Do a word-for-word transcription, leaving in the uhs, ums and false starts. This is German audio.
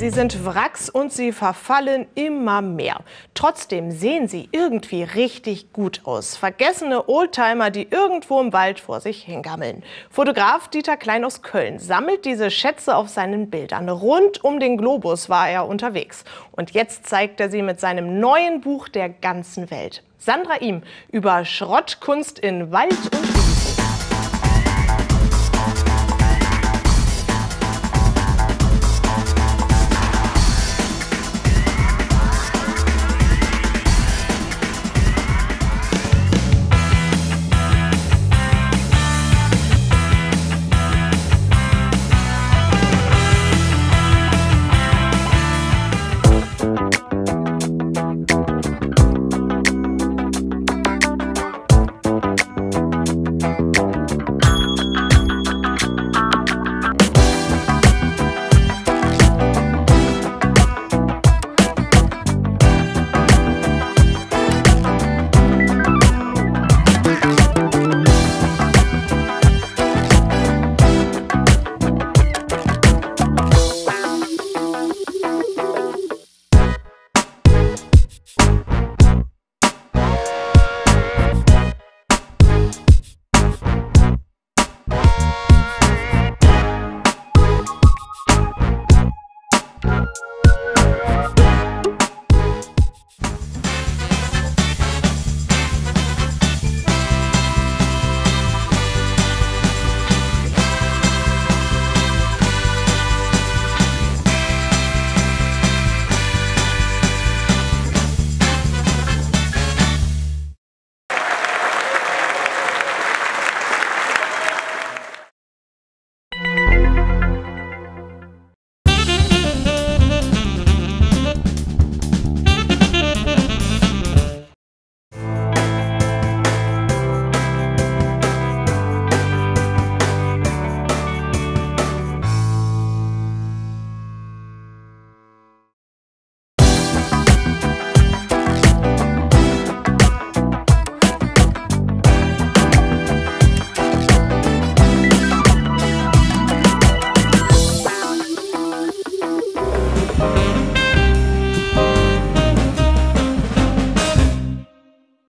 Sie sind Wracks und sie verfallen immer mehr. Trotzdem sehen sie irgendwie richtig gut aus. Vergessene Oldtimer, die irgendwo im Wald vor sich hingammeln. Fotograf Dieter Klein aus Köln sammelt diese Schätze auf seinen Bildern. Rund um den Globus war er unterwegs. Und jetzt zeigt er sie mit seinem neuen Buch der ganzen Welt. Sandra Ihm über Schrottkunst in Wald und